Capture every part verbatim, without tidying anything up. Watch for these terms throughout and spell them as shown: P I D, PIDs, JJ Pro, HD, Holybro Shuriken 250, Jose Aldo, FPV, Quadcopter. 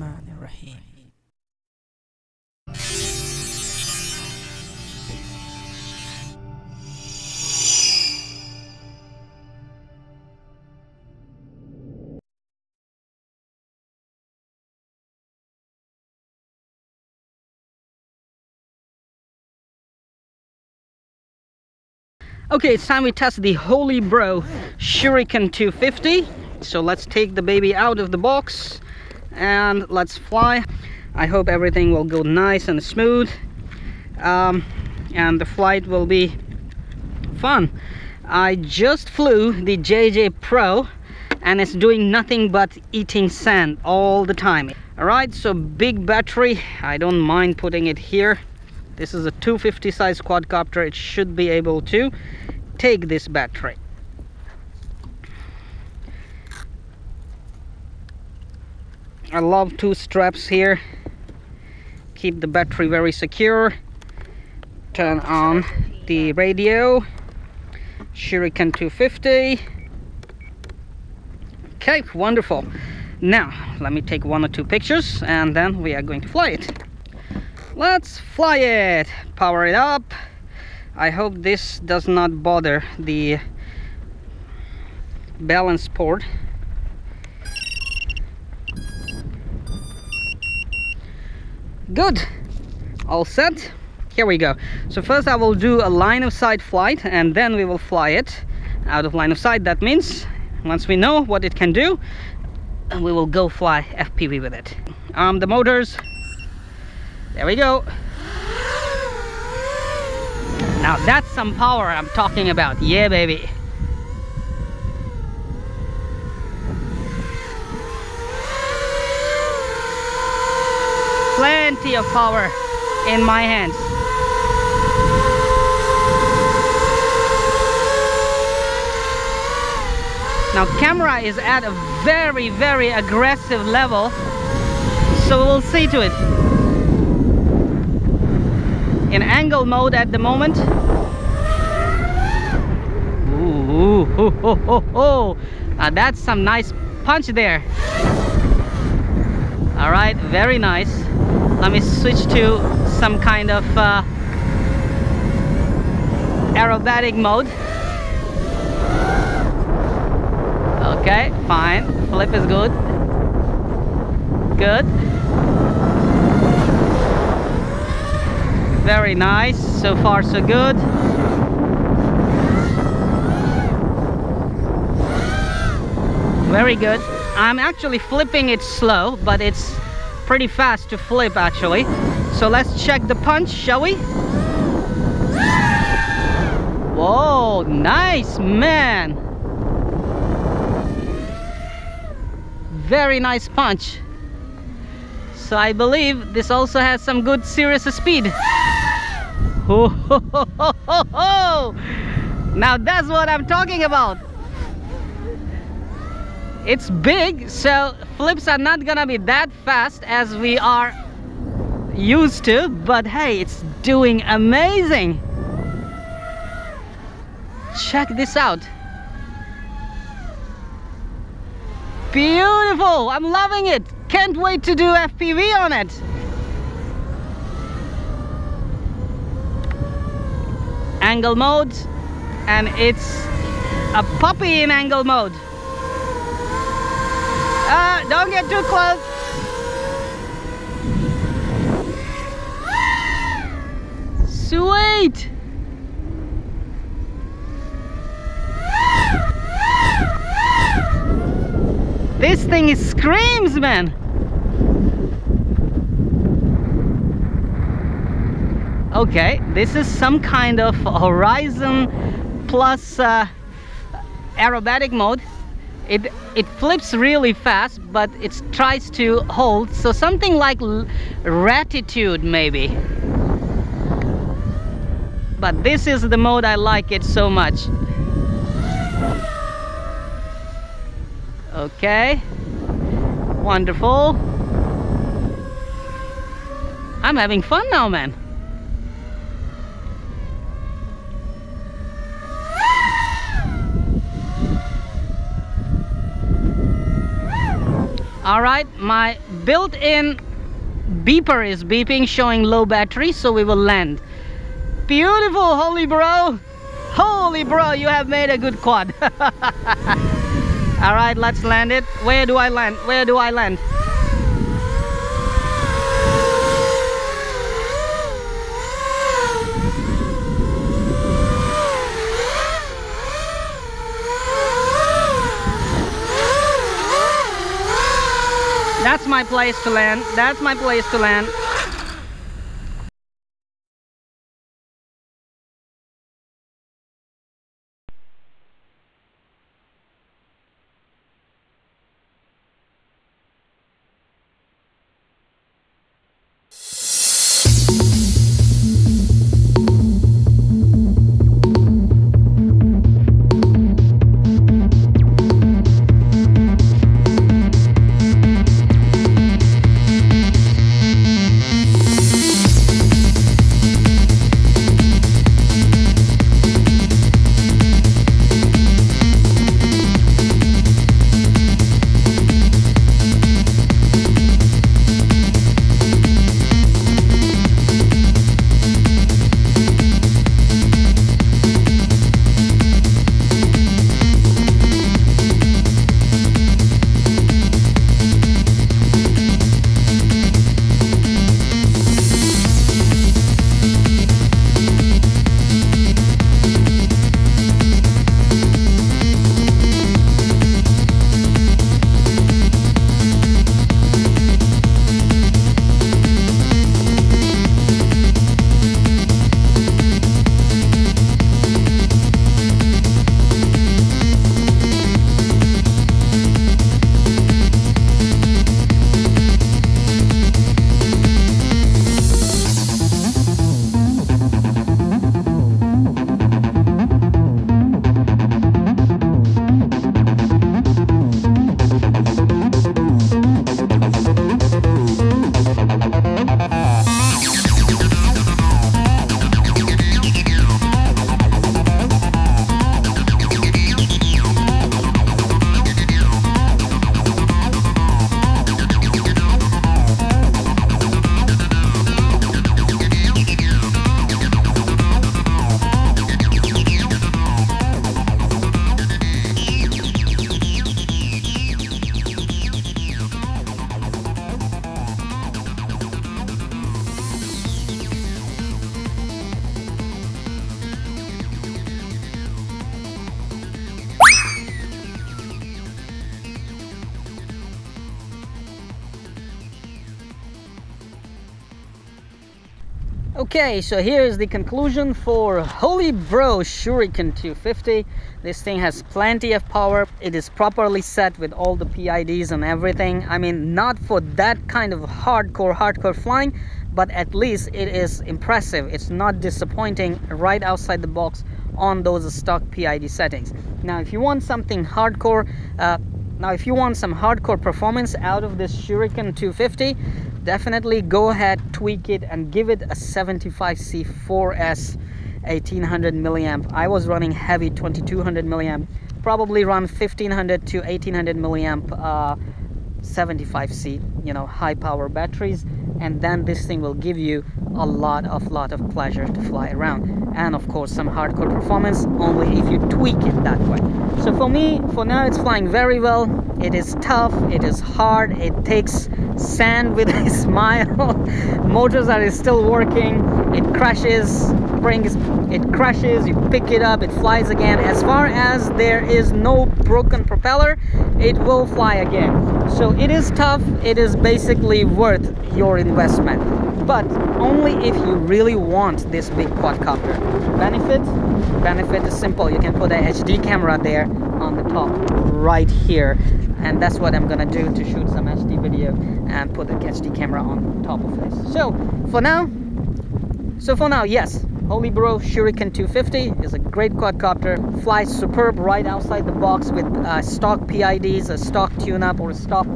Bismillahirrahmanirrahim. Okay, it's time we test the Holybro Shuriken two fifty. So let's take the baby out of the box and let's fly. I hope everything will go nice and smooth, um, and the flight will be fun. I just flew the J J Pro and it's doing nothing but eating sand all the time. Alright, so big battery. I don't mind putting it here. This is a two fifty size quadcopter. It should be able to take this battery. I love two straps here. Keep the battery very secure. Turn on the radio. Shuriken two fifty. Okay, wonderful. Now, let me take one or two pictures and then we are going to fly it. Let's fly it, power it up. I hope this does not bother the balance port. Good, all set, here we go. So first I will do a line of sight flight and then we will fly it out of line of sight. That means once we know what it can do, we will go fly F P V with it. Arm the motors. There we go. Now that's some power I'm talking about. Yeah, baby. Plenty of power in my hands. Now camera is at a very, very aggressive level, so we'll see to it. In angle mode at the moment. Ooh, ooh, ooh, ooh, ooh, ooh. Uh, that's some nice punch there. All right, very nice. Let me switch to some kind of uh, aerobatic mode. Okay, fine. Flip is good. Good. Very nice, so far so good. Very good. I'm actually flipping it slow, but it's pretty fast to flip actually. So let's check the punch, shall we? Whoa, nice man. Very nice punch. So I believe this also has some good serious speed. Oh, ho, ho, ho, ho, ho. Now that's what I'm talking about. It's big, so flips are not gonna be that fast as we are used to, but hey, it's doing amazing. Check this out. Beautiful, I'm loving it. Can't wait to do F P V on it. Angle mode, and it's a puppy in angle mode. Uh, don't get too close. Sweet. This thing is screams, man. Okay, this is some kind of horizon plus uh, aerobatic mode. It it flips really fast, but it tries to hold. So something like ratitude maybe. But this is the mode I like it so much. Okay, wonderful. I'm having fun now, man. All right, my built-in beeper is beeping, showing low battery, so we will land. Beautiful, Holybro. Holybro, you have made a good quad. All right, let's land it. Where do I land? Where do I land? That's my place to land. That's my place to land. Okay, so here is the conclusion for Holybro Shuriken two fifty. This thing has plenty of power. It is properly set with all the P I Ds and everything. I mean, not for that kind of hardcore, hardcore flying, but at least it is impressive. It's not disappointing, right outside the box on those stock P I D settings. Now, if you want something hardcore, uh, now if you want some hardcore performance out of this Shuriken two fifty, definitely go ahead, tweak it, and give it a seventy-five C four S eighteen hundred milliamp. I was running heavy twenty-two hundred milliamp, probably run fifteen hundred to eighteen hundred milliamp uh, seventy-five C, you know, high power batteries, and then this thing will give you a lot of lot of pleasure to fly around, and of course some hardcore performance only if you tweak it that way. So for me, for now, it's flying very well. It is tough, it is hard, it takes sand with a smile. Motors are still working. It crashes, brings it crashes, you pick it up, it flies again. As far as there is no broken propeller, it will fly again. So it is tough, it is basically worth your investment, but only if you really want this big quadcopter. Benefit? Benefit is simple. You can put a H D camera there on the top right here, and that's what I'm gonna do, to shoot some H D video and put the H D camera on top of this. So for now, so for now, yes, Holybro Shuriken two fifty is a great quadcopter. Flies superb right outside the box with uh, stock P I Ds, a stock tune-up or stock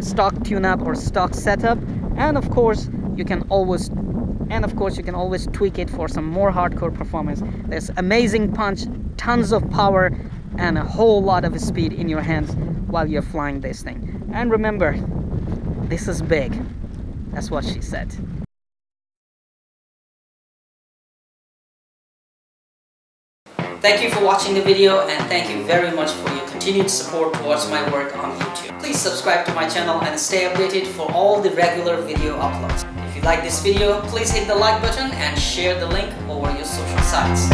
stock tune-up or stock setup, and of course you can always. And of course you can always tweak it for some more hardcore performance. There's amazing punch, tons of power, and a whole lot of speed in your hands while you're flying this thing. And remember, this is big. That's what she said. Thank you for watching the video, and thank you very much for your continued support towards my work on YouTube. Please subscribe to my channel and stay updated for all the regular video uploads. If you like this video, please hit the like button and share the link over your social sites.